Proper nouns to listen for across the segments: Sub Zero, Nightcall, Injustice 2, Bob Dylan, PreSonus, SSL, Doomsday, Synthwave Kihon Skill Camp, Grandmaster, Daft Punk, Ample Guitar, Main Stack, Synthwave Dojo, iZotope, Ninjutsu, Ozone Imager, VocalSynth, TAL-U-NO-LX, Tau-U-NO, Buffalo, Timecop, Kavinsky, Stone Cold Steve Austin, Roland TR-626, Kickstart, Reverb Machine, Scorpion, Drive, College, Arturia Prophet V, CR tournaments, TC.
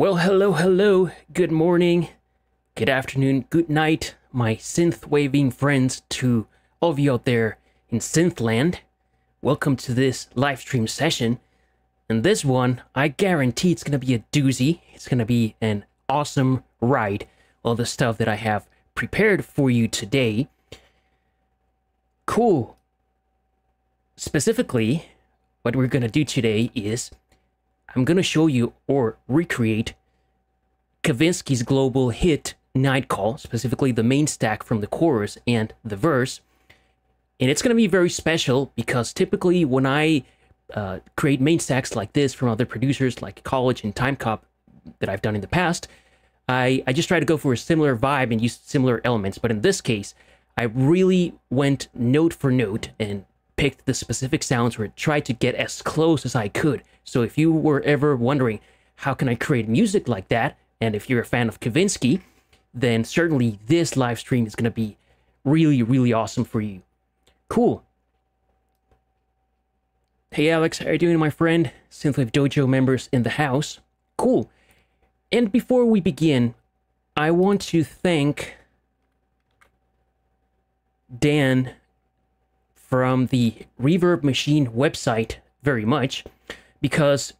Well, hello, good morning, good afternoon, good night, my synth-waving friends, to all of you out there in Synthland. Welcome to this live stream session. And this one, I guarantee it's gonna be a doozy. It's gonna be an awesome ride, all the stuff that I have prepared for you today. Cool. Specifically, what we're gonna do today is I'm gonna show you or recreate Kavinsky's global hit Nightcall, specifically the main stack from the chorus and the verse. And it's gonna be very special because typically when I create main stacks like this from other producers like College and Timecop that I've done in the past, I just try to go for a similar vibe and use similar elements. But in this case, I really went note for note and picked the specific sounds or tried to get as close as I could. So if you were ever wondering, how can I create music like that? And if you're a fan of Kavinsky, then certainly this live stream is going to be really, really awesome for you. Cool. Hey Alex, how are you doing, my friend? Synthwave Dojo members in the house. Cool. And before we begin, I want to thank Dan from the Reverb Machine website very much, because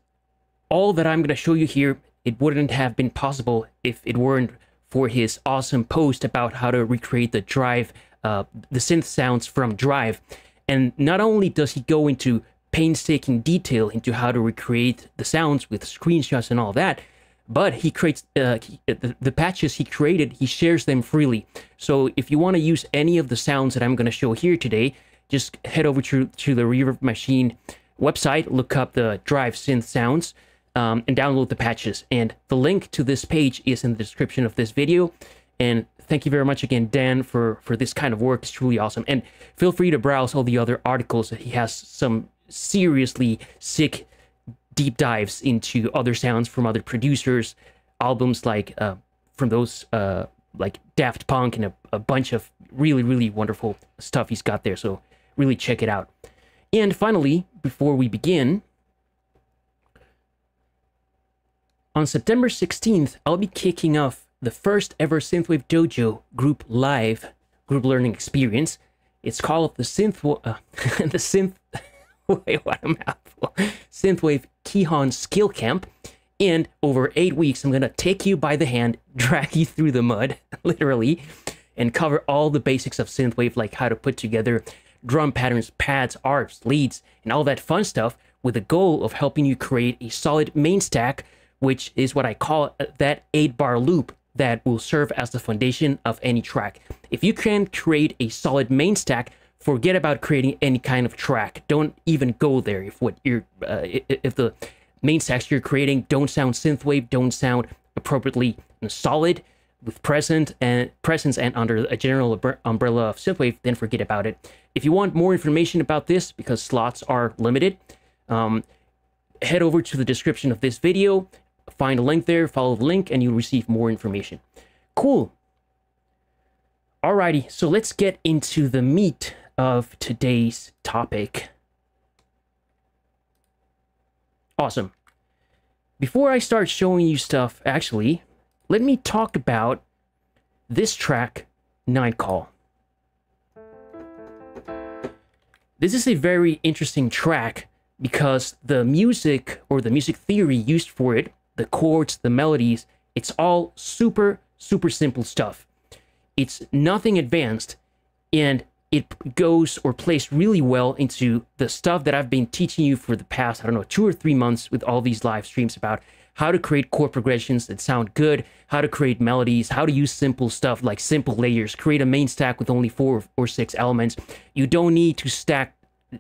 all that I'm going to show you here, it wouldn't have been possible if it weren't for his awesome post about how to recreate the Drive, the synth sounds from Drive. And not only does he go into painstaking detail into how to recreate the sounds with screenshots and all that, but he creates the patches he created, he shares them freely. So if you want to use any of the sounds that I'm going to show here today, just head over to the Reverb Machine website, look up the Drive synth sounds, and download the patches. And the link to this page is in the description of this video. And thank you very much again, Dan, for this kind of work. It's truly awesome. And feel free to browse all the other articles. He has some seriously sick deep dives into other sounds from other producers, albums like from those like Daft Punk, and a bunch of really, really wonderful stuff he's got there. So really check it out. And finally, before we begin, on September 16th, I'll be kicking off the first ever Synthwave Dojo group live group learning experience. It's called the Synthwave Kihon Skill Camp, and over 8 weeks I'm gonna take you by the hand, drag you through the mud, literally, and cover all the basics of synthwave, like how to put together drum patterns, pads, arps, leads, and all that fun stuff, with the goal of helping you create a solid main stack, which is what I call that 8-bar loop that will serve as the foundation of any track. If you can create a solid main stack, forget about creating any kind of track. Don't even go there if what you're if the main stacks you're creating don't sound synthwave, don't sound appropriately solid with presence and under a general umbrella of synthwave, then forget about it. If you want more information about this, because slots are limited, head over to the description of this video, find a link there, follow the link, and you'll receive more information. Cool. Alrighty, so let's get into the meat of today's topic. Awesome. Before I start showing you stuff, actually, let me talk about this track, Nightcall. This is a very interesting track because the music, or the music theory used for it, the chords, the melodies, it's all super, super simple stuff. It's nothing advanced, and it goes or plays really well into the stuff that I've been teaching you for the past, I don't know, 2 or 3 months with all these live streams about how to create chord progressions that sound good, how to create melodies, how to use simple stuff like simple layers, create a main stack with only 4 or 6 elements. You don't need to stack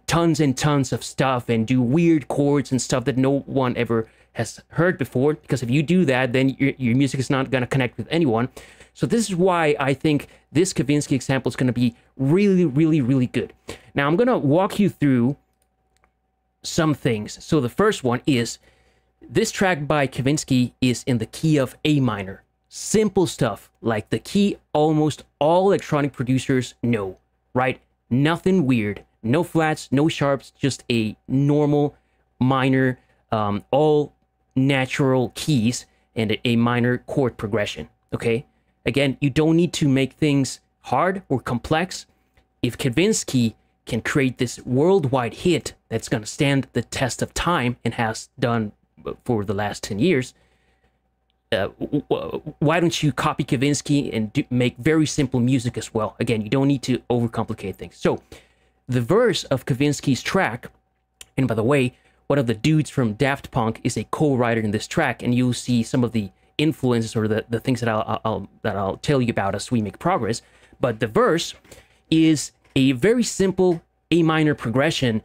tons and tons of stuff and do weird chords and stuff that no one ever has heard before, because if you do that, then your music is not going to connect with anyone. So this is why I think this Kavinsky example is going to be really, really, really good. Now I'm going to walk you through some things. So the first one is, this track by Kavinsky is in the key of A minor. Simple stuff, like the key almost all electronic producers know, right? Nothing weird, no flats, no sharps, just a normal minor, all natural keys. and a minor chord progression, okay? Again, you don't need to make things hard or complex. If Kavinsky can create this worldwide hit that's going to stand the test of time and has done for the last 10 years, why don't you copy Kavinsky and make very simple music as well? Again, you don't need to overcomplicate things. So the verse of Kavinsky's track, and by the way, one of the dudes from Daft Punk is a co-writer in this track, and you'll see some of the influences or the things that I'll tell you about as we make progress. But the verse is a very simple A minor progression,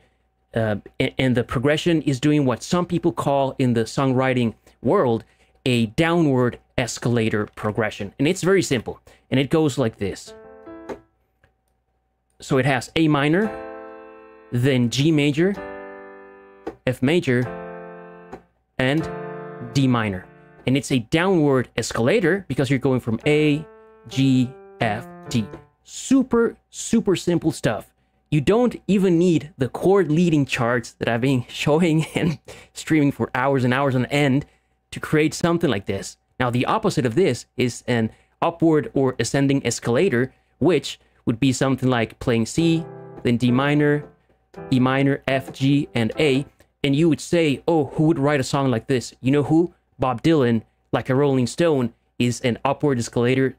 and the progression is doing what some people call in the songwriting world a downward escalator progression, and it's very simple, and it goes like this. So it has A minor, then G major, F major, and D minor, and it's a downward escalator because you're going from A, G, F, D. Super, super simple stuff. You don't even need the chord leading charts that I've been showing and streaming for hours and hours on end to create something like this. Now, the opposite of this is an upward or ascending escalator, which would be something like playing C, then D minor, E minor, F, G, and A. And you would say, oh, who would write a song like this? You know who? Bob Dylan, Like a Rolling Stone, is an upward escalator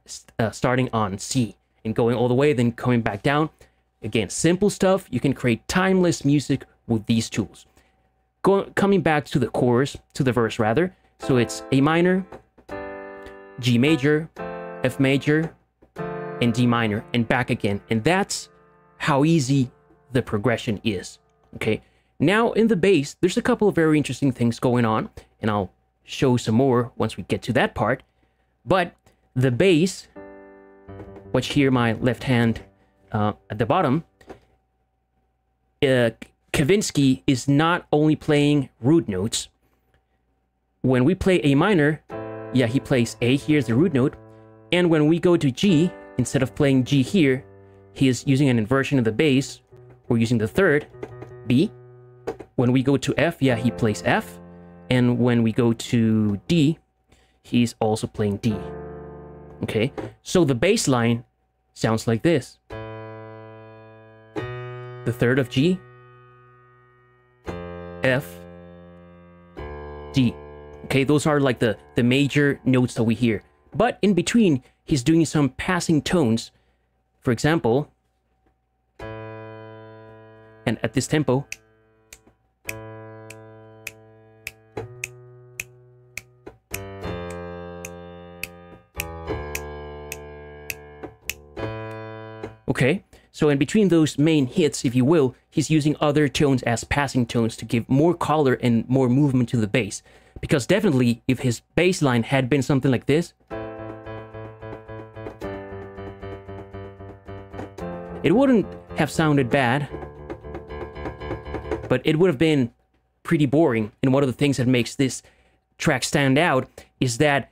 starting on C and going all the way, then coming back down. Again, simple stuff. You can create timeless music with these tools. Coming back to the chorus, to the verse rather. So it's A minor, G major, F major, and D minor, and back again. And that's how easy the progression is, okay? Now in the bass, there's a couple of very interesting things going on, and I'll show some more once we get to that part. But the bass, watch here my left hand at the bottom, Kavinsky is not only playing root notes. When we play A minor, yeah, he plays A, here's the root note. And when we go to G, instead of playing G here, he is using an inversion of the bass, or using the third, B. When we go to F, yeah, he plays F. And when we go to D, he's also playing D. Okay, so the bass line sounds like this. The third of G, F, D. Okay, those are like the major notes that we hear. But in between, he's doing some passing tones. For example, and at this tempo, okay, so in between those main hits, if you will, he's using other tones as passing tones to give more color and more movement to the bass. Because definitely, if his bass line had been something like this, it wouldn't have sounded bad, but it would have been pretty boring. And one of the things that makes this track stand out is that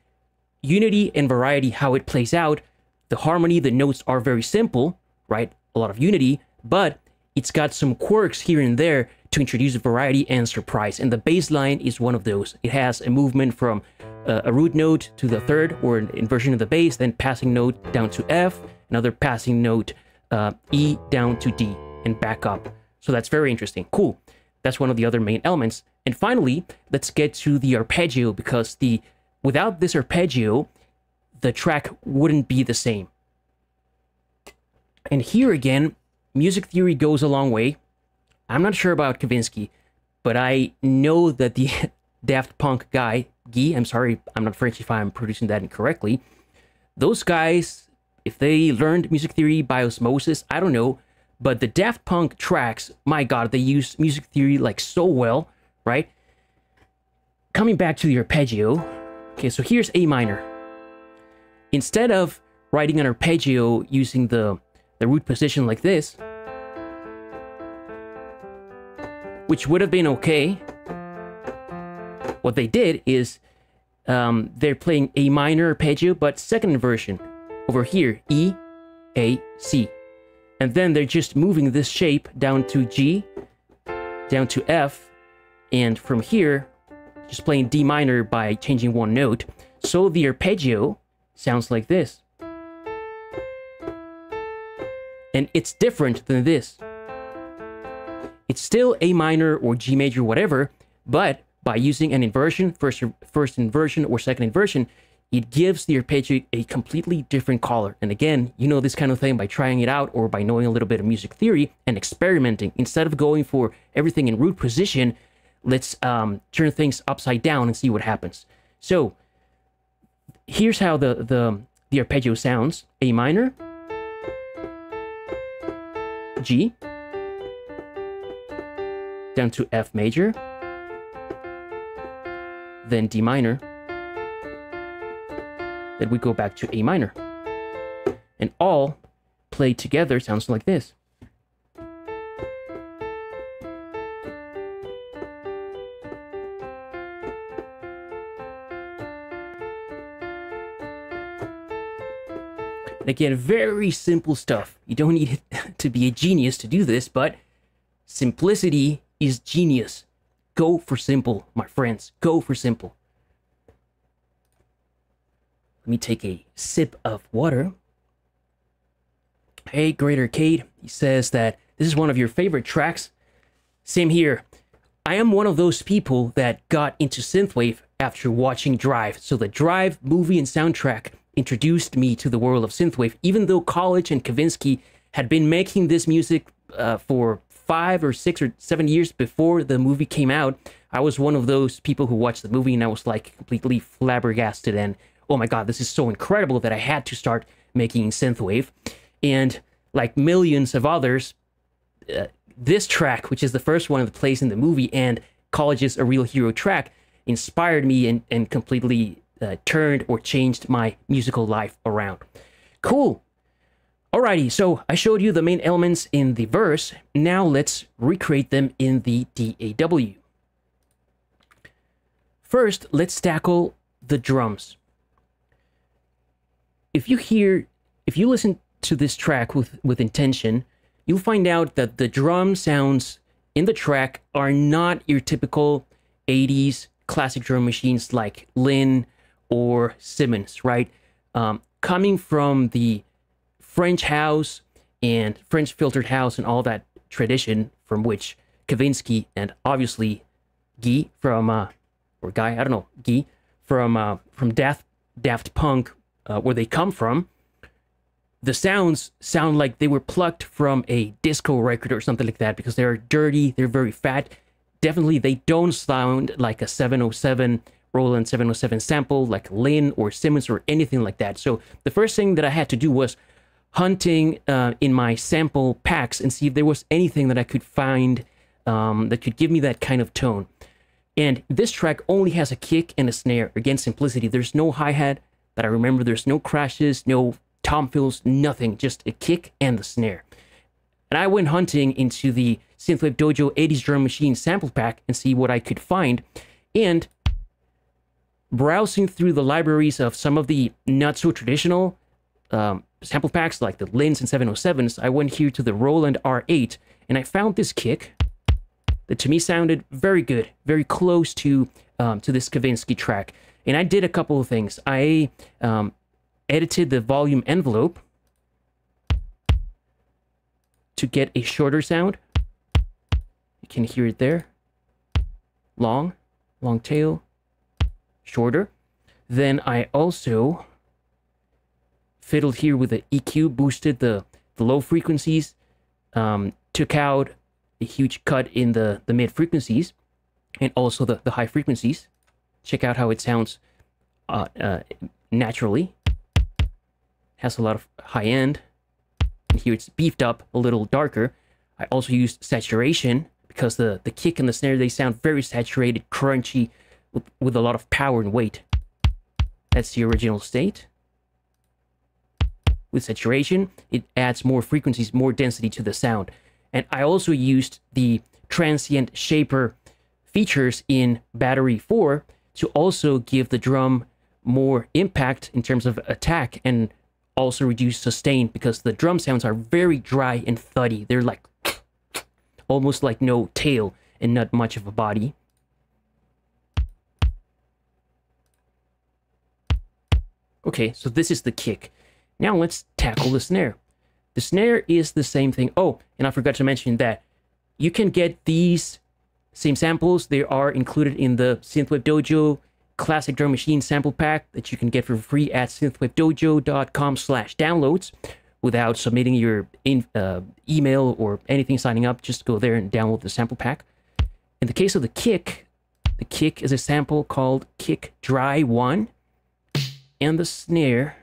unity and variety, how it plays out, the harmony, the notes are very simple, right? A lot of unity, but it's got some quirks here and there to introduce variety and surprise. And the bass line is one of those. It has a movement from a root note to the third, or an inversion of the bass, then passing note down to F, another passing note, E down to D, and back up. So that's very interesting. Cool. That's one of the other main elements. And finally, let's get to the arpeggio, because without this arpeggio, the track wouldn't be the same. And here again, music theory goes a long way. I'm not sure about Kavinsky, but I know that the Daft Punk guy, Guy, I'm sorry, I'm not French if I'm producing that incorrectly. Those guys, if they learned music theory by osmosis, I don't know. But the Daft Punk tracks, my God, they use music theory like so well, right? Coming back to the arpeggio. Okay, so here's A minor. Instead of writing an arpeggio using the root position like this, which would have been okay, what they did is they're playing A minor arpeggio, but second inversion over here, E, A, C. And then they're just moving this shape down to G, down to F, and from here just playing D minor by changing one note. So the arpeggio sounds like this. And it's different than this. It's still A minor or G major, whatever, but by using an inversion, first inversion or second inversion, it gives the arpeggio a completely different color. And again, you know this kind of thing by trying it out or by knowing a little bit of music theory and experimenting. Instead of going for everything in root position, let's turn things upside down and see what happens. So here's how the arpeggio sounds. A minor, G, down to F major, then D minor, then we go back to A minor, and all played together sounds like this. And again, very simple stuff. You don't need to be a genius to do this, but simplicity is genius. Go for simple, my friends. Go for simple. Let me take a sip of water. Hey, Great Arcade. He says that this is one of your favorite tracks. Same here. I am one of those people that got into synthwave after watching Drive. So the Drive movie and soundtrack introduced me to the world of synthwave, even though College and Kavinsky had been making this music for 5 or 6 or 7 years before the movie came out. I was one of those people who watched the movie and I was like completely flabbergasted and, oh my god, this is so incredible that I had to start making synthwave. And like millions of others, this track, which is the first one that plays in the movie, and College's A Real Hero track, inspired me and completely turned or changed my musical life around. Cool. Alrighty, so I showed you the main elements in the verse. Now let's recreate them in the DAW. First, let's tackle the drums. If you listen to this track with intention, you'll find out that the drum sounds in the track are not your typical 80s classic drum machines like Lynn or Simmons, right? Coming from the French house and French filtered house and all that tradition, from which Kavinsky and obviously Guy from Guy from Daft Punk where they come from, the sounds sound like they were plucked from a disco record or something like that, because they're dirty, they're very fat. Definitely they don't sound like a 707 Roland 707 sample like Lynn or Simmons or anything like that. So the first thing that I had to do was hunting in my sample packs and see if there was anything that I could find that could give me that kind of tone. And this track only has a kick and a snare. Again, simplicity. There's no hi-hat that I remember. There's no crashes, no tom fills, nothing. Just a kick and the snare. And I went hunting into the Synthwave Dojo 80s Drum Machine sample pack and see what I could find. And browsing through the libraries of some of the not-so-traditional sample packs like the Linns and 707s, I went here to the Roland R8 and I found this kick that to me sounded very good, very close to this Kavinsky track. And I did a couple of things. I edited the volume envelope to get a shorter sound. You can hear it there. Long, long tail, shorter. Then I also fiddled here with the EQ, boosted the low frequencies, took out a huge cut in the mid frequencies and also the high frequencies. Check out how it sounds naturally. Has a lot of high end. And here it's beefed up, a little darker. I also used saturation because the kick and the snare, they sound very saturated, crunchy, with a lot of power and weight. That's the original state. With saturation, it adds more frequencies, more density to the sound. And I also used the transient shaper features in Battery 4 to also give the drum more impact in terms of attack and also reduce sustain, because the drum sounds are very dry and thuddy. They're like almost like no tail and not much of a body. Okay, so this is the kick. Now let's tackle the snare. The snare is the same thing. Oh, and I forgot to mention that you can get these same samples. They are included in the Synthwave Dojo Classic Drum Machine sample pack that you can get for free at synthwavedojo.com/downloads without submitting your email or anything, signing up. Just go there and download the sample pack. In the case of the kick is a sample called Kick Dry 1. And the snare,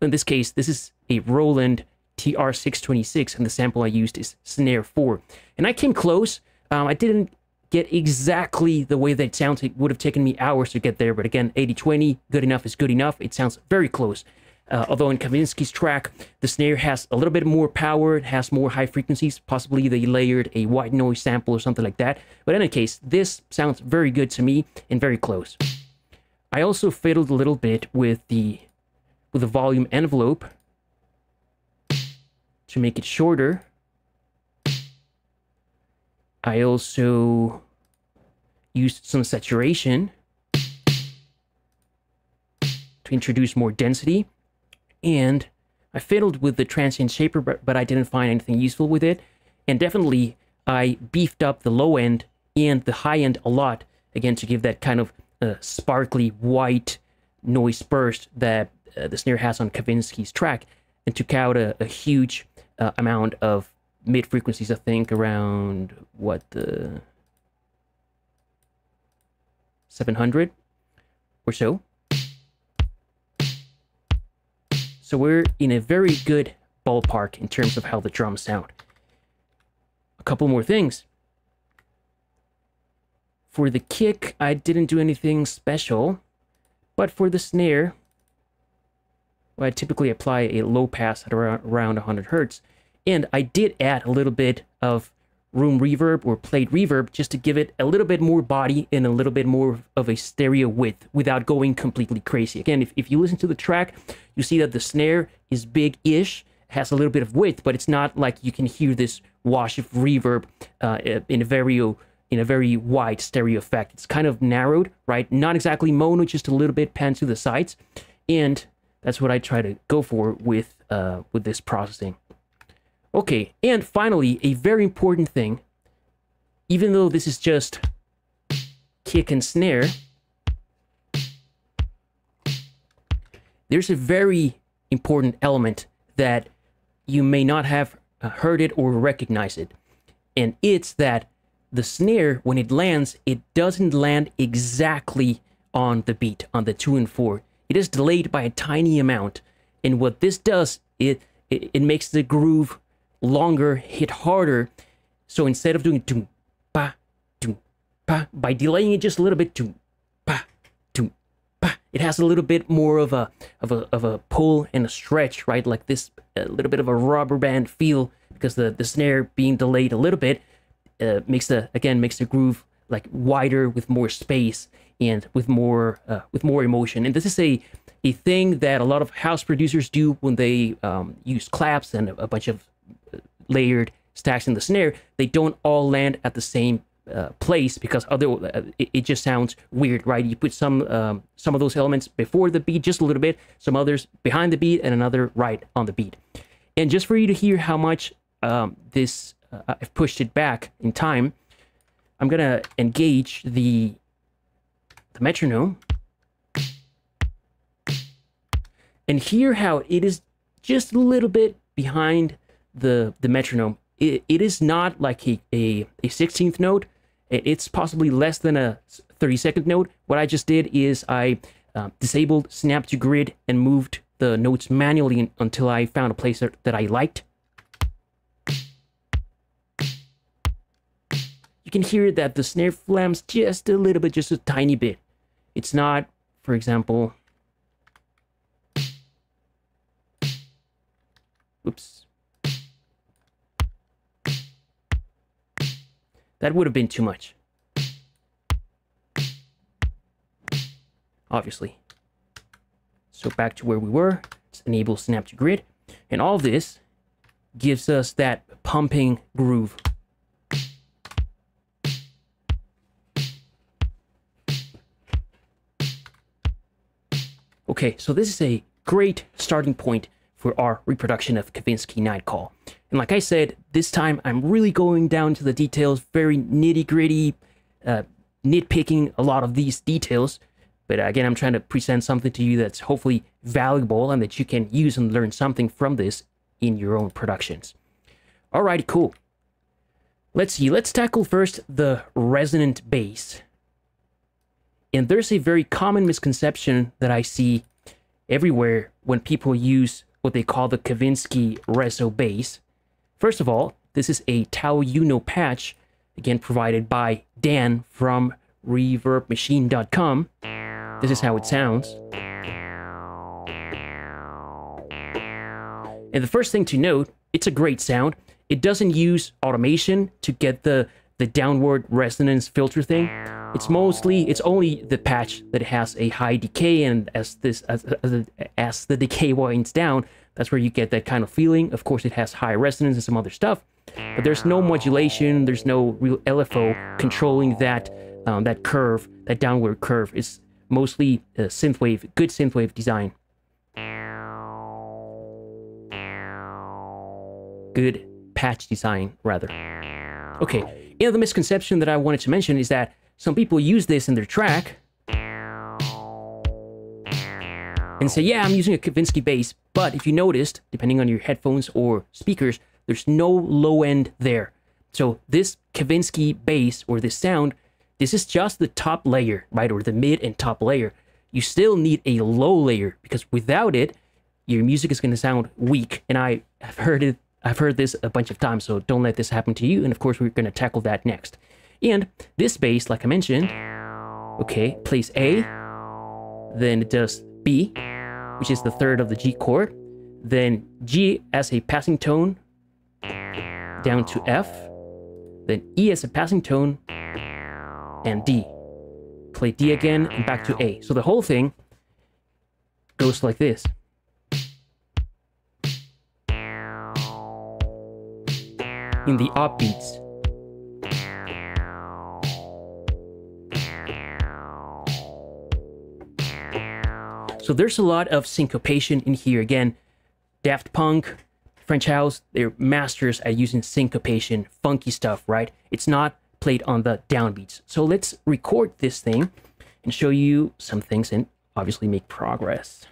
in this case, this is a Roland TR-626, and the sample I used is snare 4. And I came close. I didn't get exactly the way that it sounds. It would have taken me hours to get there, but again, 80-20, good enough is good enough. It sounds very close. Although in Kavinsky's track, the snare has a little bit more power, it has more high frequencies, possibly they layered a white noise sample or something like that. But in any case, this sounds very good to me and very close. I also fiddled a little bit with the volume envelope to make it shorter. I also used some saturation to introduce more density, and I fiddled with the transient shaper, but I didn't find anything useful with it. And definitely I beefed up the low end and the high end a lot, again, to give that kind of sparkly white noise burst that the snare has on Kavinsky's track, and took out a huge amount of mid frequencies. I think around what, the 700 or so. So we're in a very good ballpark in terms of how the drums sound. A couple more things. For the kick, I didn't do anything special, but for the snare, well, I typically apply a low pass at around 100 Hz, and I did add a little bit of room reverb or plate reverb just to give it a little bit more body and a little bit more of a stereo width without going completely crazy. Again, if you listen to the track, you see that the snare is big-ish, has a little bit of width, but it's not like you can hear this wash of reverb in a very wide stereo effect. It's kind of narrowed, right? Not exactly mono, just a little bit panned to the sides. And that's what I try to go for with this processing. Okay, and finally, a very important thing. Even though this is just kick and snare, there's a very important element that you may not have heard it or recognize it. And it's that the snare, when it lands, it doesn't land exactly on the beat, on the 2 and 4. It is delayed by a tiny amount, and what this does, it makes the groove longer, hit harder. So instead of doing doom, pa, by delaying it just a little bit, doom, pa, it has a little bit more of a pull and a stretch, right? Like this, a little bit of a rubber band feel, because the snare being delayed a little bit. Makes the groove like wider, with more space and with more emotion. And this is a thing that a lot of house producers do when they use claps and a bunch of layered stacks in the snare. They don't all land at the same place, because it just sounds weird, right? You put some of those elements before the beat just a little bit, some others behind the beat, and another right on the beat. And just for you to hear how much this I've pushed it back in time, I'm gonna engage the metronome and hear how it is just a little bit behind the metronome. It is not like a 16th note. It's possibly less than a 32nd note. What I just did is I disabled snap to grid and moved the notes manually until I found a place that I liked. You can hear that the snare flams just a little bit, just a tiny bit. It's not, for example, oops, that would have been too much, obviously. So back to where we were. Let's enable snap to grid, and all this gives us that pumping groove. Okay, so this is a great starting point for our reproduction of Kavinsky Nightcall. And like I said, this time I'm really going down to the details, very nitty-gritty, nitpicking a lot of these details. But again, I'm trying to present something to you that's hopefully valuable and that you can use and learn something from this in your own productions. Alrighty, cool. Let's see, let's tackle first the resonant bass. And there's a very common misconception that I see everywhere when people use what they call the Kavinsky Reso bass. First of all, this is a Tau-U-NO patch, again provided by Dan from ReverbMachine.com. This is how it sounds. And the first thing to note, it's a great sound. It doesn't use automation to get the downward resonance filter thing. It's mostly, it's only the patch that has a high decay, and as the decay winds down, that's where you get that kind of feeling. Of course, it has high resonance and some other stuff, but there's no modulation, there's no real LFO controlling that that curve, that downward curve. It's mostly synthwave, good synthwave design. Good patch design, rather. Okay, the other misconception that I wanted to mention is that some people use this in their track and say, yeah, I'm using a Kavinsky bass, but if you noticed, depending on your headphones or speakers, there's no low end there. So this Kavinsky bass, or this sound, this is just the top layer, right, or the mid and top layer. You still need a low layer, because without it, your music is going to sound weak, and I have heard it, I've heard this a bunch of times, so don't let this happen to you, and of course we're going to tackle that next. And this bass, like I mentioned, okay, plays A, then it does B, which is the third of the G chord, then G as a passing tone, down to F, then E as a passing tone, and D. Play D again, and back to A. So the whole thing goes like this. In the upbeats. So there's a lot of syncopation in here. Again, Daft Punk, French House, they're masters at using syncopation, funky stuff, right? It's not played on the downbeats. So let's record this thing and show you some things and obviously make progress.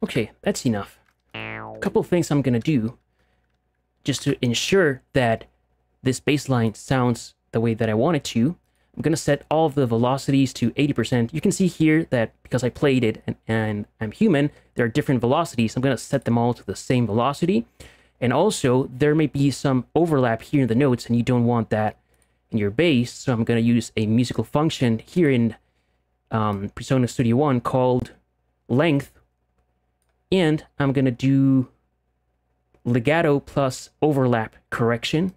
Okay, that's enough. A couple of things I'm gonna do just to ensure that this bass line sounds the way that I want it to. I'm gonna set all of the velocities to 80%. You can see here that because I played it and I'm human, there are different velocities. I'm gonna set them all to the same velocity. And also, there may be some overlap here in the notes, and you don't want that in your bass. So I'm gonna use a musical function here in PreSonus Studio One called length. And I'm going to do legato plus overlap correction.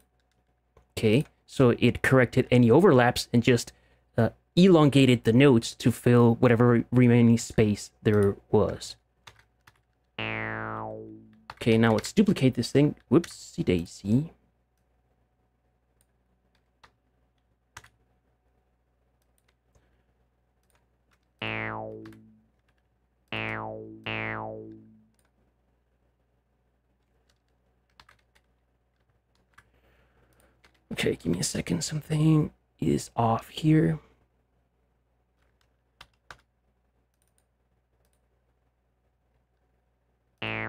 Okay, so it corrected any overlaps and just elongated the notes to fill whatever remaining space there was. Okay, now let's duplicate this thing. Whoopsie daisy. Okay, give me a second. Something is off here. Okay.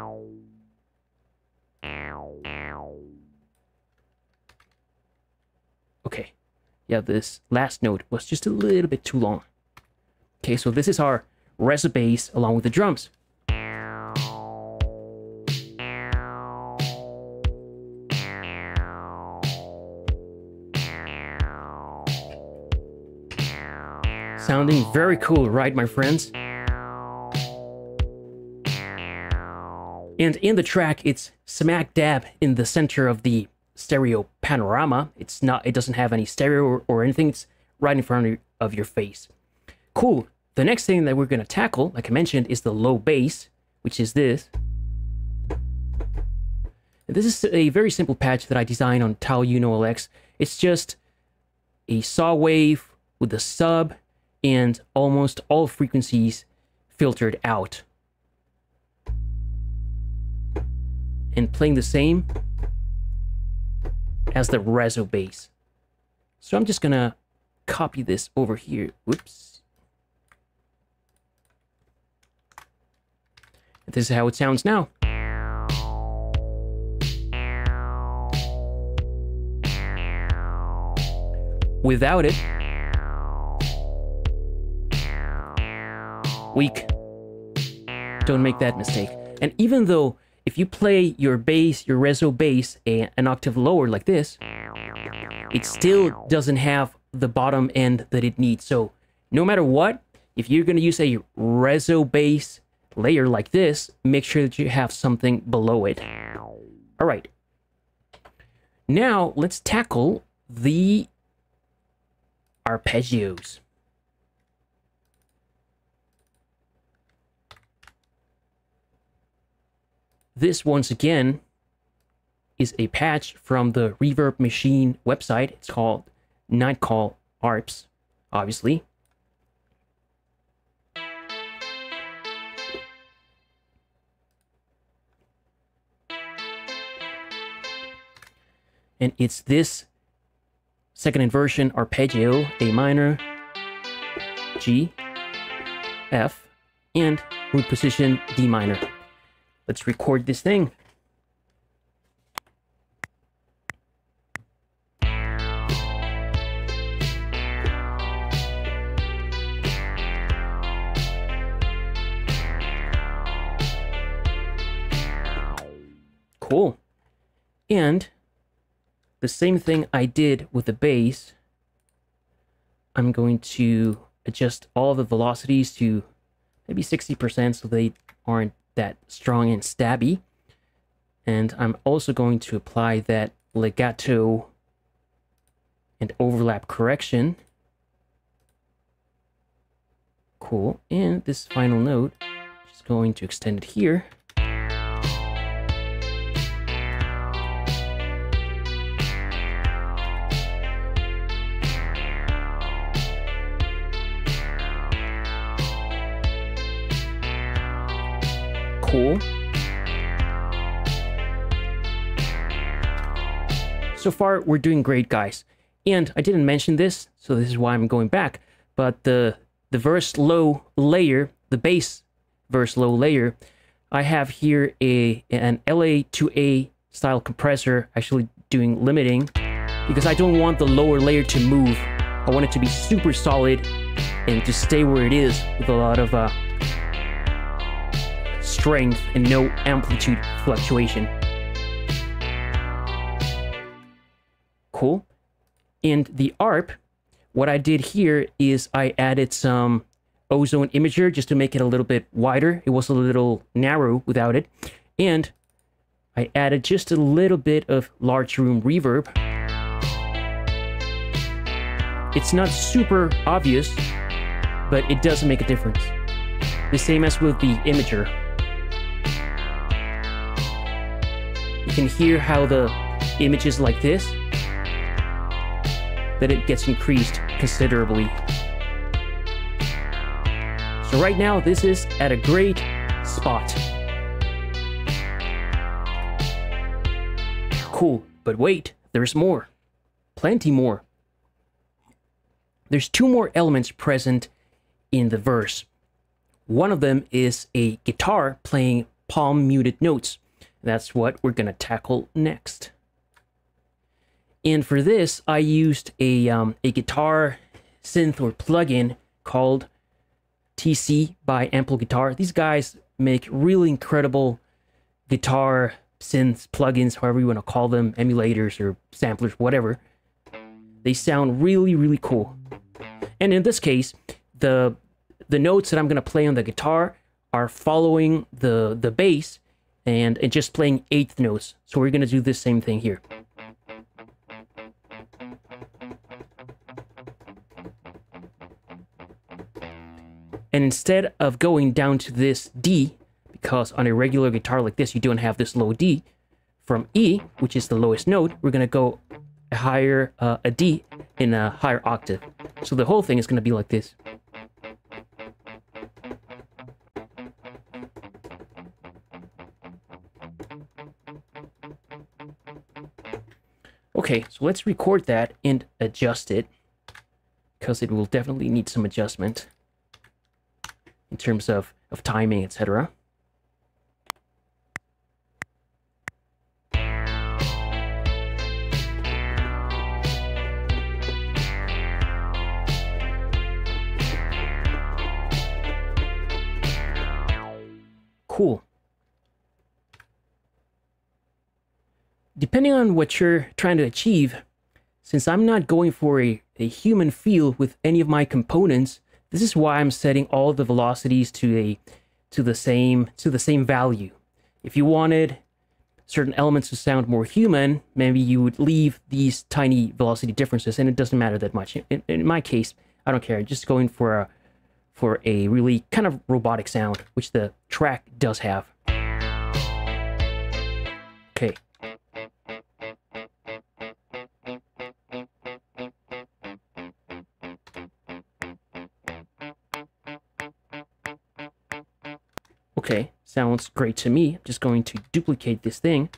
Yeah, this last note was just a little bit too long. Okay, so this is our reso bass along with the drums. Sounding very cool, right, my friends? And in the track, it's smack dab in the center of the stereo panorama. It's not, it doesn't have any stereo or anything. It's right in front of your face. Cool. The next thing that we're going to tackle, like I mentioned, is the low bass, which is this. This is a very simple patch that I designed on TAL-U-NO-LX. It's just a saw wave with a sub and almost all frequencies filtered out. And playing the same as the reso bass. So I'm just gonna copy this over here. Whoops. This is how it sounds now. Without it, weak. Don't make that mistake. And even though if you play your bass, your reso bass, an octave lower like this, it still doesn't have the bottom end that it needs. So no matter what, if you're going to use a reso bass layer like this, make sure that you have something below it. All right. Now let's tackle the arpeggios. This, once again, is a patch from the Reverb Machine website. It's called Nightcall Arps, obviously. And it's this second inversion arpeggio, A minor, G, F, and root position D minor. Let's record this thing. Cool. And the same thing I did with the bass, I'm going to adjust all the velocities to maybe 60% so they aren't that strong and stabby. And I'm also going to apply that legato and overlap correction. Cool. And this final note, just going to extend it here. Cool. So far, we're doing great, guys. And I didn't mention this, so this is why I'm going back, but the verse low layer, the bass verse low layer, I have here an LA2A style compressor actually doing limiting, because I don't want the lower layer to move. I want it to be super solid and to stay where it is with a lot of strength and no amplitude fluctuation. Cool. And the ARP, what I did here is I added some Ozone Imager just to make it a little bit wider. It was a little narrow without it. And I added just a little bit of large room reverb. It's not super obvious, but it does make a difference. The same as with the Imager. You can hear how the images like this, that it gets increased considerably. So right now, this is at a great spot. Cool, but wait, there's more. Plenty more. There's two more elements present in the verse. One of them is a guitar playing palm muted notes. That's what we're going to tackle next. And for this, I used a guitar synth or plugin called TC by Ample Guitar. These guys make really incredible guitar synths, plugins, however you want to call them, emulators or samplers, whatever. They sound really, really cool. And in this case, the notes that I'm going to play on the guitar are following the bass and just playing eighth notes. So we're going to do the same thing here. And instead of going down to this D, because on a regular guitar like this, you don't have this low D, from E, which is the lowest note, we're going to go a higher, a D in a higher octave. So the whole thing is going to be like this. Okay, so let's record that and adjust it, because it will definitely need some adjustment in terms of timing, etc. Cool. Depending on what you're trying to achieve, since I'm not going for a human feel with any of my components, this is why I'm setting all the velocities to the same value. If you wanted certain elements to sound more human, maybe you would leave these tiny velocity differences, and it doesn't matter that much. In my case, I don't care. I'm just going for a really kind of robotic sound, which the track does have. Okay. Okay, sounds great to me. I'm just going to duplicate this thing.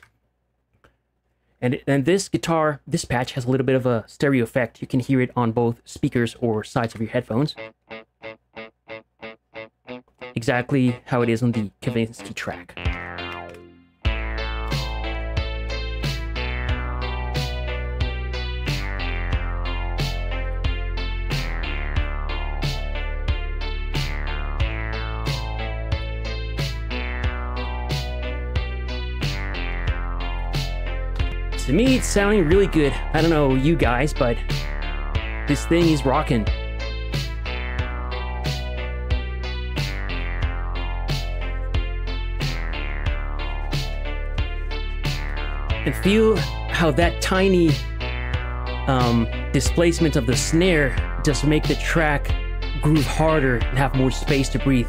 And this guitar, this patch has a little bit of a stereo effect. You can hear it on both speakers or sides of your headphones. Exactly how it is on the Kavinsky track. To me, it's sounding really good. I don't know you guys, but this thing is rocking. And feel how that tiny displacement of the snare just make the track groove harder and have more space to breathe.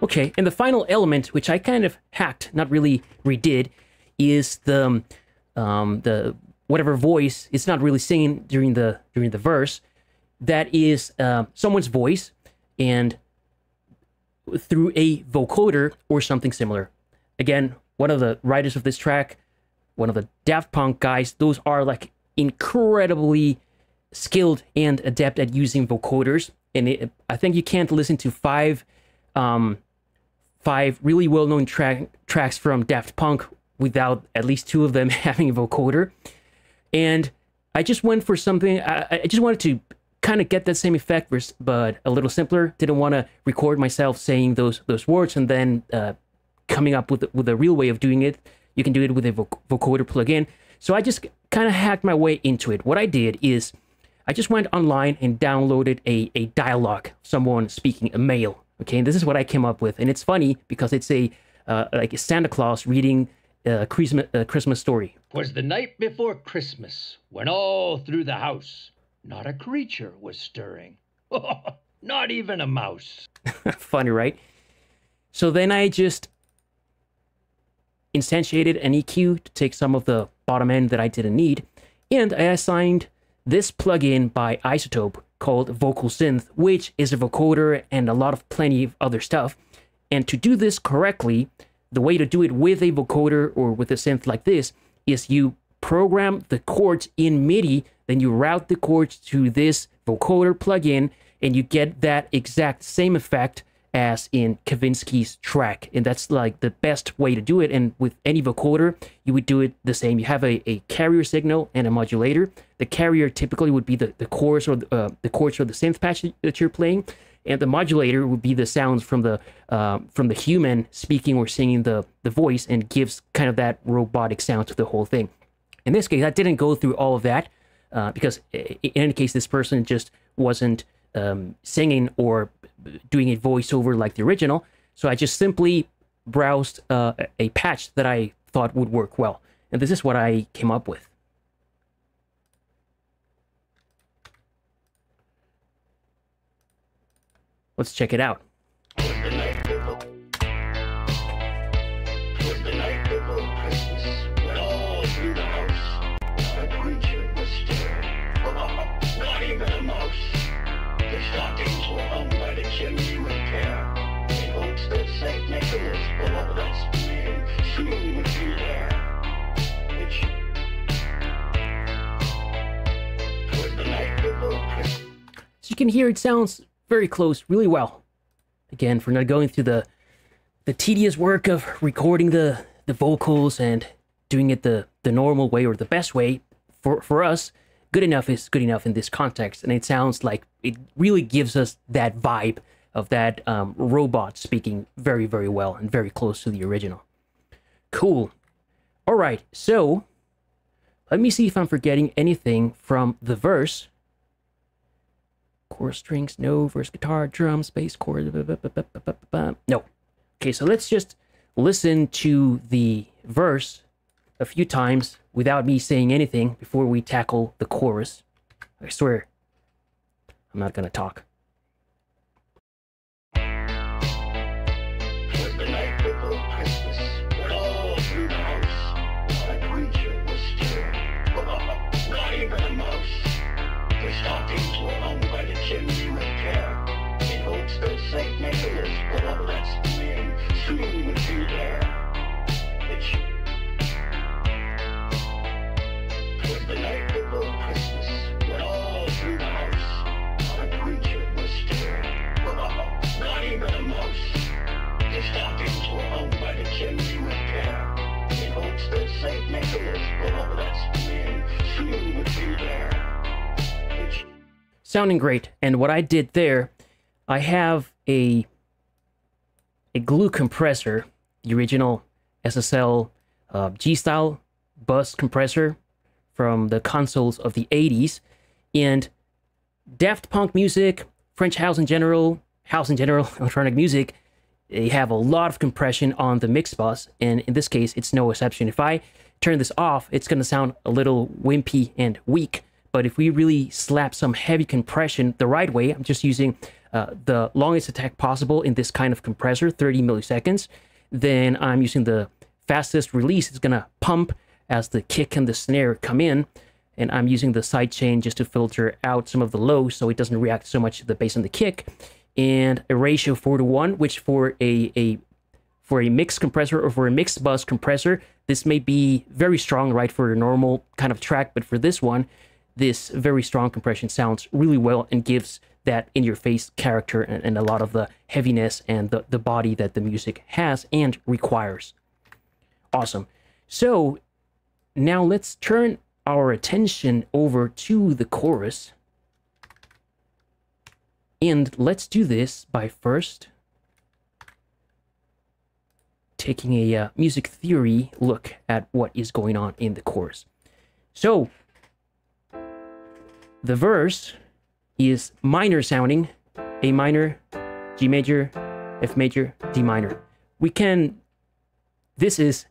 Okay, and the final element, which I kind of hacked, not really redid, is the whatever voice. It's not really singing during the verse. That is someone's voice, and through a vocoder or something similar. Again, one of the writers of this track, one of the Daft Punk guys, those are like incredibly skilled and adept at using vocoders. And I think you can't listen to five really well-known tracks from Daft Punk without at least two of them having a vocoder. And I just went for something, I just wanted to kind of get that same effect, but a little simpler. Didn't want to record myself saying those words and then coming up with a real way of doing it. You can do it with a vocoder plugin. So I just kind of hacked my way into it. What I did is I just went online and downloaded a dialogue, someone speaking, a male. Okay, and this is what I came up with, and it's funny because it's a like a Santa Claus reading a Christmas story. 'Twas the night before Christmas, when all through the house not a creature was stirring, not even a mouse. Funny, right? So then I just instantiated an EQ to take some of the bottom end that I didn't need, and I assigned this plugin by iZotope called VocalSynth, which is a vocoder and plenty of other stuff. And to do this correctly, the way to do it with a vocoder or with a synth like this is you program the chords in MIDI, then you route the chords to this vocoder plugin, and you get that exact same effect as in Kavinsky's track. And that's like the best way to do it. And with any vocoder, you would do it the same. You have a carrier signal and a modulator. The carrier typically would be the chorus or the chords or the synth patch that you're playing, and the modulator would be the sounds from the human speaking or singing the voice, and gives kind of that robotic sound to the whole thing. In this case, I didn't go through all of that because in any case, this person just wasn't singing or doing a voiceover like the original. So I just simply browsed a patch that I thought would work well. And this is what I came up with. Let's check it out. So you can hear it sounds very close, really well. Again, for not going through the tedious work of recording the vocals and doing it the normal way or the best way, for us, good enough is good enough in this context. And it sounds like it really gives us that vibe of that robot speaking very, very well and very close to the original. Cool. All right, so let me see if I'm forgetting anything from the verse. Chorus strings, no, verse guitar, drums, bass, chords, no. Okay, so let's just listen to the verse a few times without me saying anything before we tackle the chorus. I swear, I'm not gonna talk. Sounding great. And what I did there, I have a glue compressor, the original SSL G-style bus compressor from the consoles of the 80s, and Daft Punk music, French house in general, electronic music, they have a lot of compression on the mix bus, and in this case, it's no exception. If I turn this off, it's going to sound a little wimpy and weak, but if we really slap some heavy compression the right way, I'm just using the longest attack possible in this kind of compressor, 30 milliseconds, then I'm using the fastest release. It's going to pump as the kick and the snare come in, and I'm using the side chain just to filter out some of the lows so it doesn't react so much to the bass and the kick. And a ratio 4:1, which for a mix compressor or for a mix bus compressor, this may be very strong, right, for a normal kind of track, but for this one, this very strong compression sounds really well and gives that in-your-face character and a lot of the heaviness and the body that the music has and requires. Awesome. So now let's turn our attention over to the chorus. And let's do this by first taking a music theory look at what is going on in the chorus. So the verse is minor sounding, A minor, G major, F major, D minor. This is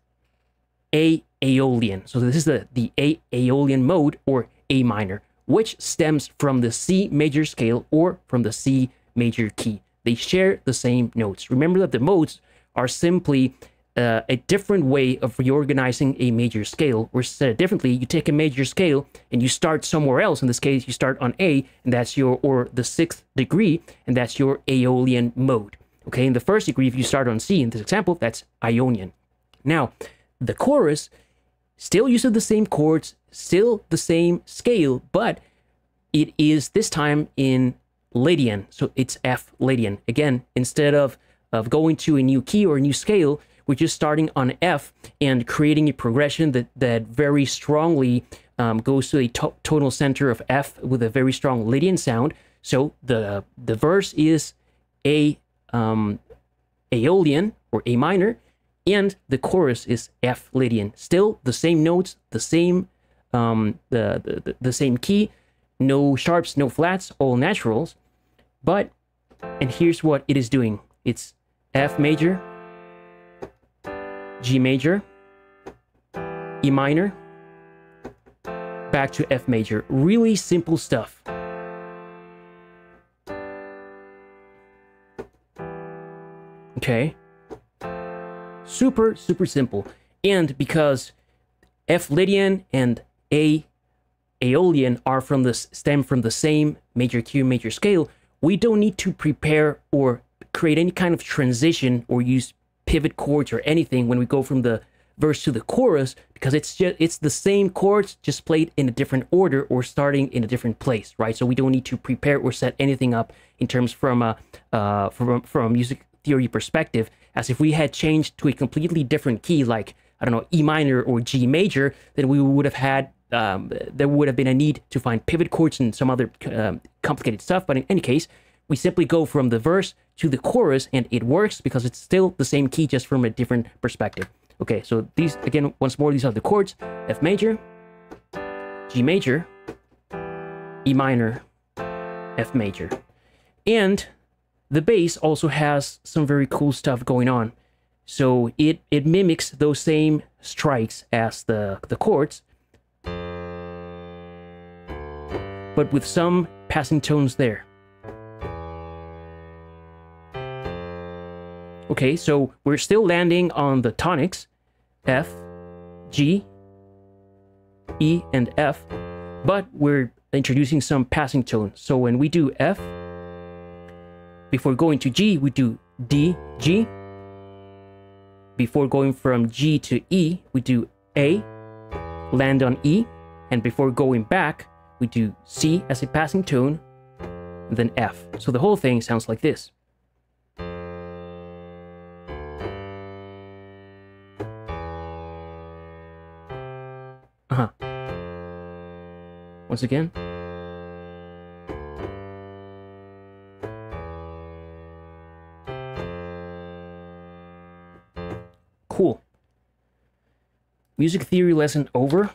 A Aeolian. So this is the A Aeolian mode, or A minor, which stems from the C major scale or from the C major key. They share the same notes. Remember that the modes are simply a different way of reorganizing a major scale, or said differently, you take a major scale and you start somewhere else. In this case, you start on A, and that's the sixth degree, and that's your Aeolian mode. Okay, in the first degree, if you start on C, in this example, that's Ionian. Now, the chorus still uses the same chords, still the same scale, but it is this time in Lydian, so it's F Lydian. Again, instead of going to a new key or a new scale, we're just starting on F and creating a progression that very strongly goes to a tonal center of F with a very strong Lydian sound. So the verse is A Aeolian or A minor, and the chorus is F Lydian. Still the same notes, the same the same key, no sharps, no flats, all naturals. But, and here's what it is doing. It's F major, G major, E minor, back to F major. Really simple stuff. Okay. Super, super simple. And because F Lydian and A Aeolian are from this stem from the same major Q major scale, we don't need to prepare or create any kind of transition or use pivot chords or anything when we go from the verse to the chorus, because it's just, it's the same chords just played in a different order or starting in a different place, right? So we don't need to prepare or set anything up in terms from a music theory perspective, as if we had changed to a completely different key, like, I don't know, E minor or G major, then we would have had there would have been a need to find pivot chords and some other complicated stuff. But in any case, we simply go from the verse to the chorus and it works because it's still the same key, just from a different perspective. Okay, so these, again, once more, these are the chords: F major, G major, E minor, F major. And the bass also has some very cool stuff going on. So it mimics those same strikes as the chords, but with some passing tones there. Okay, so we're still landing on the tonics, F, G, E, and F, but we're introducing some passing tones. So when we do F, before going to G, we do D, G. Before going from G to E, we do A, land on E, and before going back, we do C as a passing tone, then F. So the whole thing sounds like this. Once again. Cool. Music theory lesson over.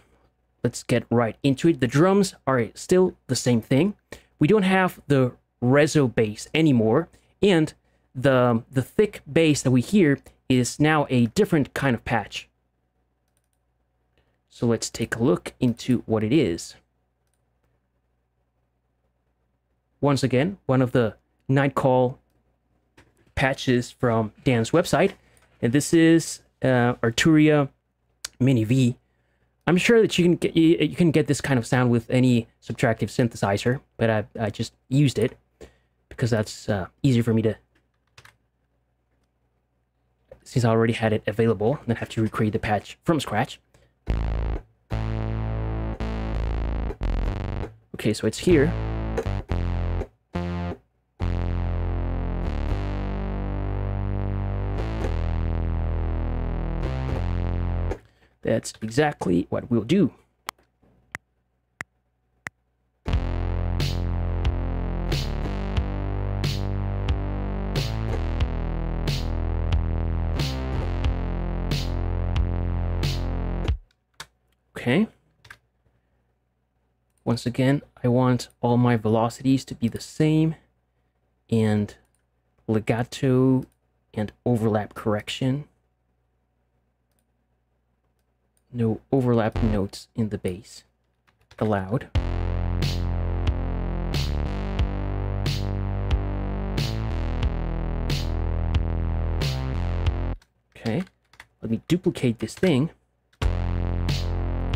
Let's get right into it. The drums are still the same thing. We don't have the reso bass anymore, and the thick bass that we hear is now a different kind of patch. So let's take a look into what it is. Once again, one of the Nightcall patches from Dan's website, and this is Arturia Mini V. I'm sure that you can get this kind of sound with any subtractive synthesizer, but I just used it because that's easier for me to, since I already had it available and I have to recreate the patch from scratch. Okay, so it's here. That's exactly what we'll do. Okay. Once again, I want all my velocities to be the same, and legato and overlap correction. No overlap notes in the bass allowed. Okay, let me duplicate this thing.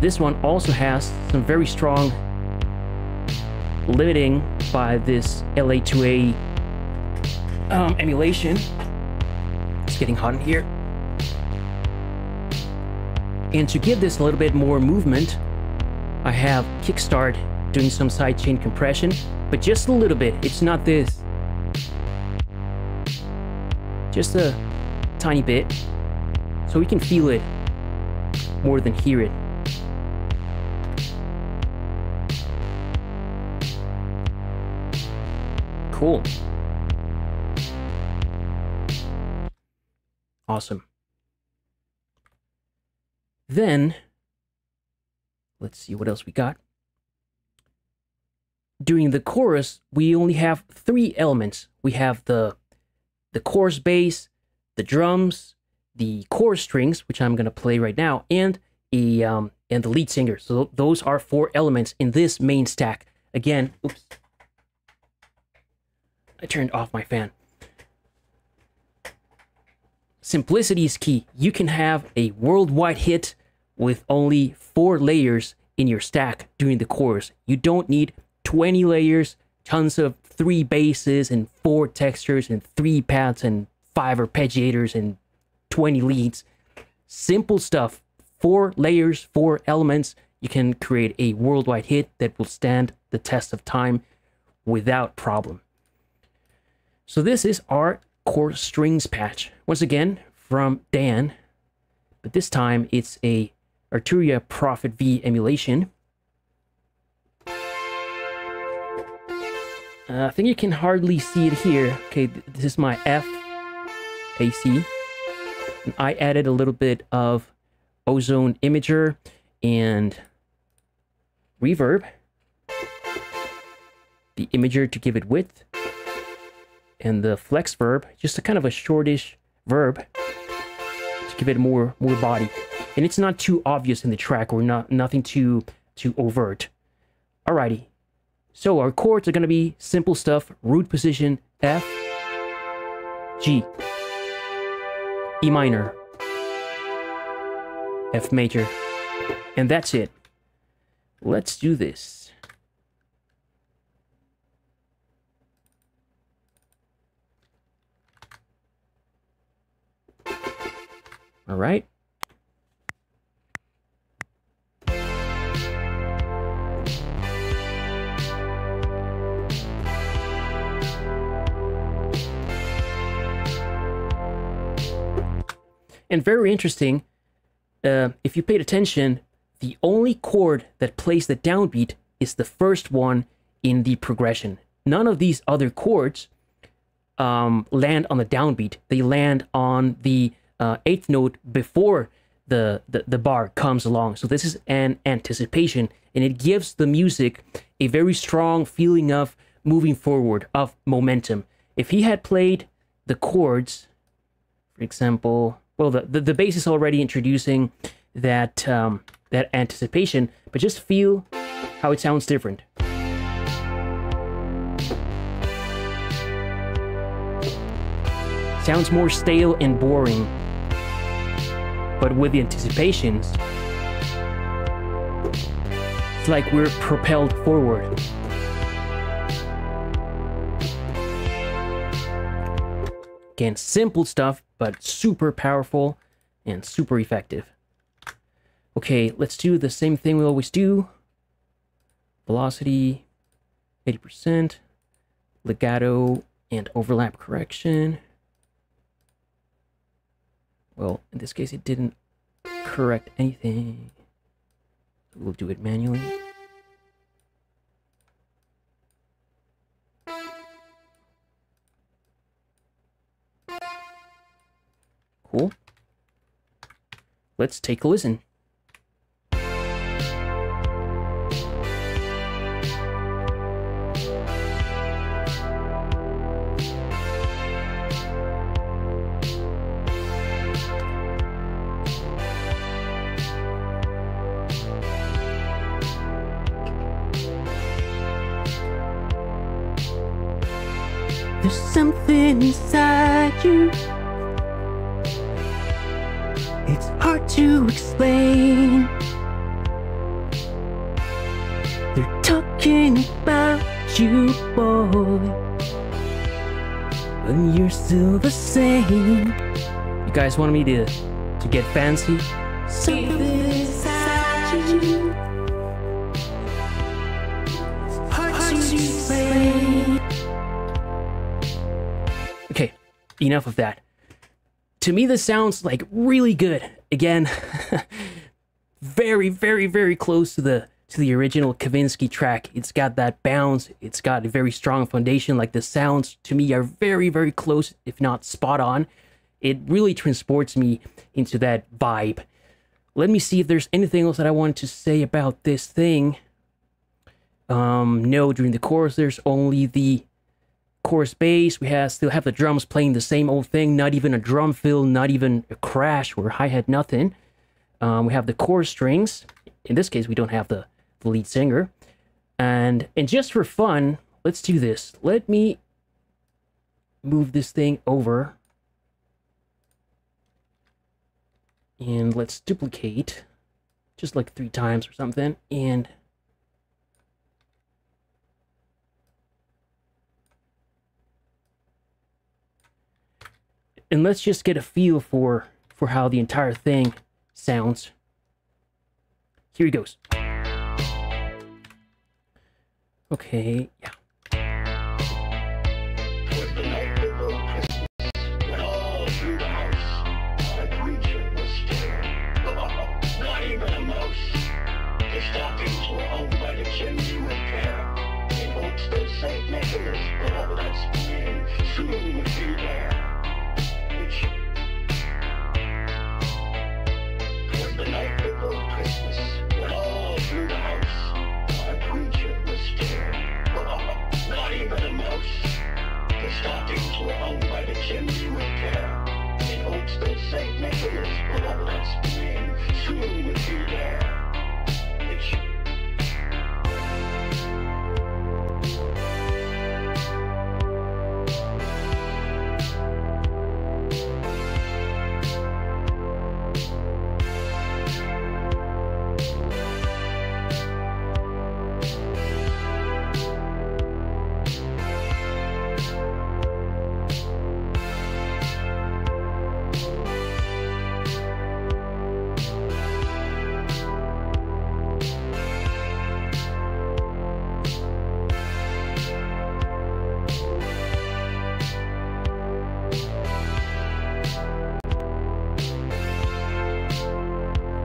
This one also has some very strong limiting by this LA2A emulation. It's getting hot in here. And to give this a little bit more movement, I have Kickstart doing some sidechain compression, but just a little bit. It's not this. Just a tiny bit, so we can feel it more than hear it. Cool. Awesome. Then, let's see what else we got. During the chorus, we only have three elements. We have the chorus bass, the drums, the chorus strings, which I'm going to play right now, and the lead singer. So those are four elements in this main stack. Again, oops, I turned off my fan. simplicity is key. You can have a worldwide hit with only 4 layers in your stack during the chorus. You don't need 20 layers, tons of 3 basses and 4 textures and 3 pads and 5 arpeggiators and 20 leads. Simple stuff, 4 layers, 4 elements. You can create a worldwide hit that will stand the test of time without problem. So this is our chord strings patch, once again from Dan, but this time it's a Arturia Prophet V emulation. I think you can hardly see it here. Okay, this is my F AC, and I added a little bit of Ozone Imager and reverb, the imager to give it width, and the flex verb, just a kind of a shortish verb to give it more body. And it's not too obvious in the track, or nothing too overt. Alrighty, so our chords are gonna be simple stuff: root position F, G, E minor, F major, and that's it. Let's do this. All right. And very interesting, if you paid attention, the only chord that plays the downbeat is the first one in the progression. None of these other chords land on the downbeat. They land on the eighth note before the bar comes along. So this is an anticipation, and it gives the music a very strong feeling of moving forward, of momentum. If he had played the chords, for example, well, the bass is already introducing that that anticipation, but just feel how it sounds different. Sounds more stale and boring, but with the anticipations, it's like we're propelled forward. Again, simple stuff, but super powerful and super effective. Okay, let's do the same thing we always do. Velocity, 80%, legato, and overlap correction. Well, in this case, it didn't correct anything. We'll do it manually. Cool. Let's take a listen. There's something inside you, it's hard to explain. They're talking about you, boy, but you're still the same. You guys want me to get fancy? Something inside you, it's hard to explain. Okay, enough of that. To me, this sounds like really good. Again, very, very, very close to the original Kavinsky track. It's got that bounce. It's got a very strong foundation. Like, the sounds to me are very, very close, if not spot on. It really transports me into that vibe. Let me see if there's anything else that I wanted to say about this thing. No, during the chorus, there's only the chorus bass. We still have the drums playing the same old thing, not even a drum fill, not even a crash or hi-hat, nothing. We have the chorus strings. In this case, we don't have the lead singer. And just for fun, let's do this. Let me move this thing over. and let's duplicate just like 3 times or something, and let's just get a feel for how the entire thing sounds. Here he goes. Okay, yeah.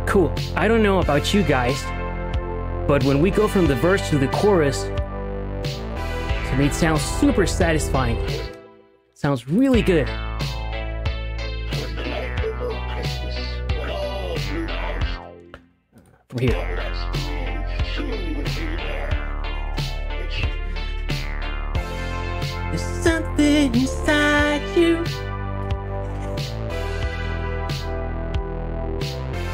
Cool. I don't know about you guys, but when we go from the verse to the chorus, to me it sounds super satisfying. It sounds really good. From here. There's something inside you.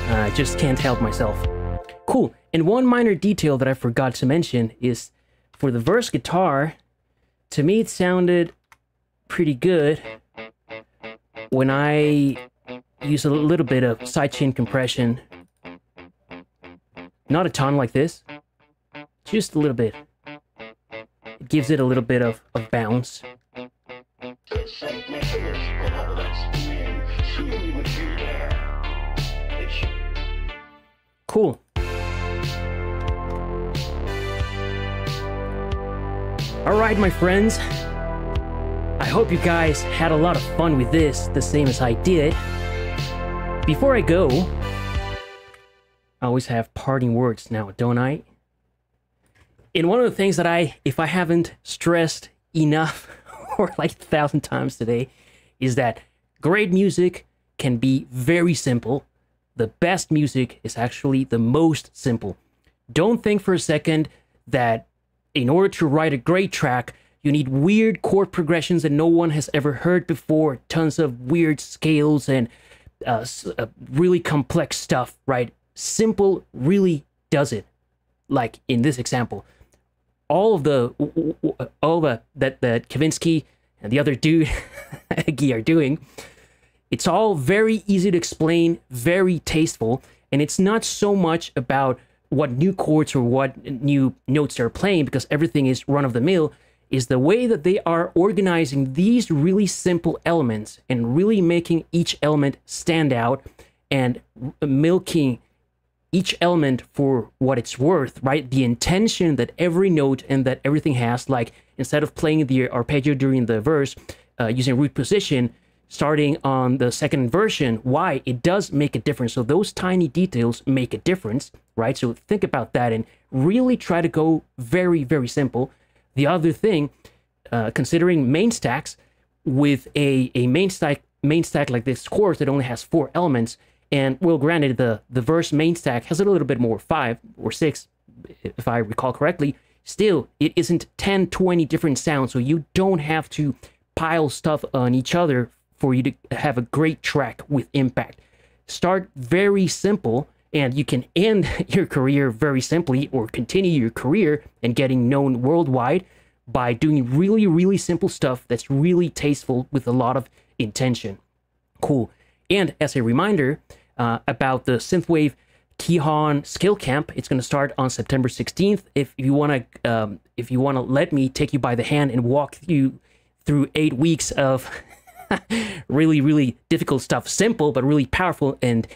I just can't help myself. Cool. And one minor detail that I forgot to mention is for the verse guitar, to me it sounded pretty good when I use a little bit of sidechain compression. Not a ton like this, just a little bit. It gives it a little bit of, bounce. Cool. Alright, my friends. I hope you guys had a lot of fun with this, the same as I did. Before I go, I always have parting words now, don't I? And one of the things that I, if I haven't stressed enough, or like 1,000 times today, is that great music can be very simple. The best music is actually the most simple. Don't think for a second that in order to write a great track, you need weird chord progressions that no one has ever heard before, tons of weird scales and really complex stuff, right? Simple really does it. Like in this example, all that Kavinsky and the other dude are doing, it's all very easy to explain, very tasteful, and it's not so much about what new chords or what new notes they're playing, because everything is run-of-the-mill, is the way that they are organizing these really simple elements and really making each element stand out and milking each element for what it's worth, right? The intention that every note and that everything has, like instead of playing the arpeggio during the verse using root position, starting on the second inversion, why it does make a difference. So those tiny details make a difference, right? So think about that and really try to go very, very simple. The other thing, considering main stacks, with a main stack like this course that only has 4 elements, and well, granted, the verse main stack has a little bit more, 5 or 6, if I recall correctly, still, it isn't 10, 20 different sounds, so you don't have to pile stuff on each other for you to have a great track with impact. Start very simple, and you can end your career very simply, or continue your career and getting known worldwide by doing really, really simple stuff that's really tasteful with a lot of intention. Cool. And as a reminder, about the Synthwave Kihon Skill Camp. It's going to start on September 16th. If you want to let me take you by the hand and walk you through 8 weeks of really, really difficult stuff, simple but really powerful and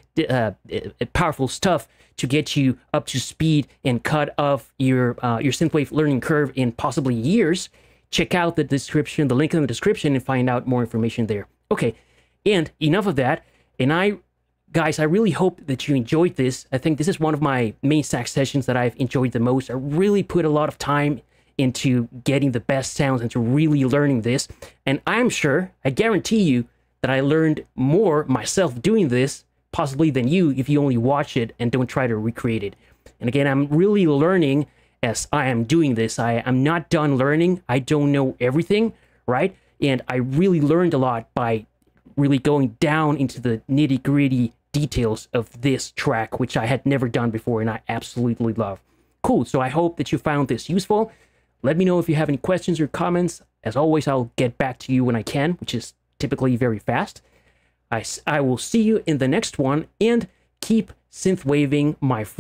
powerful stuff to get you up to speed and cut off your synthwave learning curve in possibly years. Check out the description, the link in the description, and find out more information there. Okay, and enough of that. And guys, I really hope that you enjoyed this. I think this is one of my main sax sessions that I've enjoyed the most. I really put a lot of time into getting the best sounds, into really learning this. And I'm sure, I guarantee you, that I learned more myself doing this, possibly, than you if you only watch it and don't try to recreate it. And again, I'm really learning as I am doing this. I am not done learning. I don't know everything, right? And I really learned a lot by really going down into the nitty-gritty details of this track, which I had never done before and I absolutely love. Cool, so I hope that you found this useful. Let me know if you have any questions or comments. As always, I'll get back to you when I can, which is typically very fast. I will see you in the next one, and keep synthwaving, my friend.